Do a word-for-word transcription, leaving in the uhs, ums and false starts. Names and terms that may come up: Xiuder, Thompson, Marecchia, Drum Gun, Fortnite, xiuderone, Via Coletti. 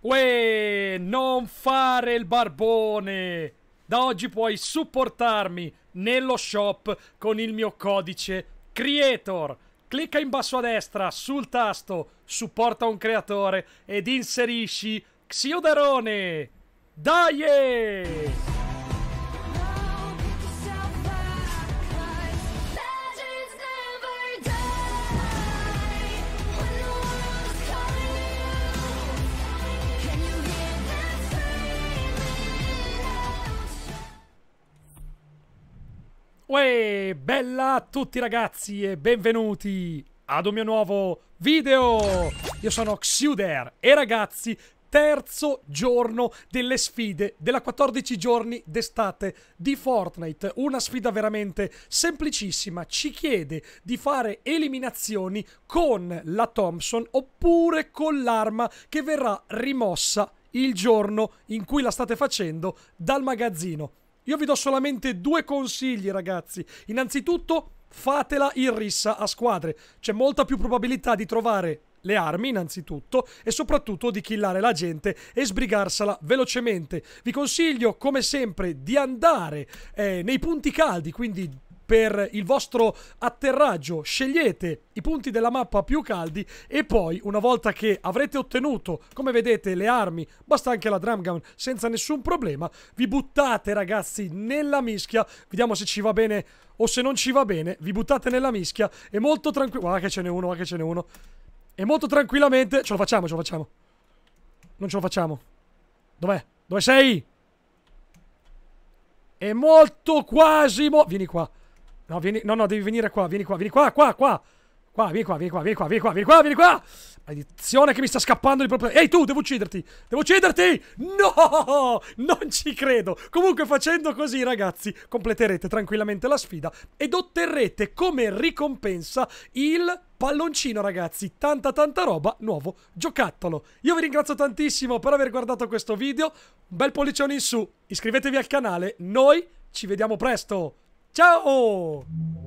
Uè, non fare il barbone! Da oggi puoi supportarmi nello shop con il mio codice Creator. Clicca in basso a destra sul tasto Supporta un creatore ed inserisci Xiuderone. Dai! Uè, bella a tutti ragazzi e benvenuti ad un mio nuovo video. Io sono Xiuder e ragazzi, terzo giorno delle sfide della quattordici giorni d'estate di Fortnite. Una sfida veramente semplicissima, ci chiede di fare eliminazioni con la Thompson oppure con l'arma che verrà rimossa il giorno in cui la state facendo dal magazzino. Io vi do solamente due consigli ragazzi. Innanzitutto fatela in rissa a squadre, c'è molta più probabilità di trovare le armi innanzitutto e soprattutto di killare la gente e sbrigarsela velocemente. Vi consiglio come sempre di andare eh, nei punti caldi, quindi per il vostro atterraggio scegliete i punti della mappa più caldi e poi, una volta che avrete ottenuto, come vedete, le armi, basta anche la Drum Gun senza nessun problema, vi buttate ragazzi nella mischia, vediamo se ci va bene o se non ci va bene, vi buttate nella mischia e molto tranquillo, guarda che ce n'è uno, guarda che ce n'è uno, e molto tranquillamente, ce lo facciamo, ce lo facciamo, non ce lo facciamo, dov'è? Dove sei? E molto quasi, mo vieni qua. No, vieni, no, no, devi venire qua, vieni qua, vieni qua, qua, qua, qua, vieni qua, vieni qua, vieni qua, vieni qua, vieni qua, vieni qua, maledizione che mi sta scappando di proprio... Ehi tu, devo ucciderti, devo ucciderti, no, non ci credo. Comunque facendo così ragazzi completerete tranquillamente la sfida ed otterrete come ricompensa il palloncino ragazzi, tanta tanta roba, nuovo giocattolo. Io vi ringrazio tantissimo per aver guardato questo video, un bel pollicione in su, iscrivetevi al canale, noi ci vediamo presto. Ciao!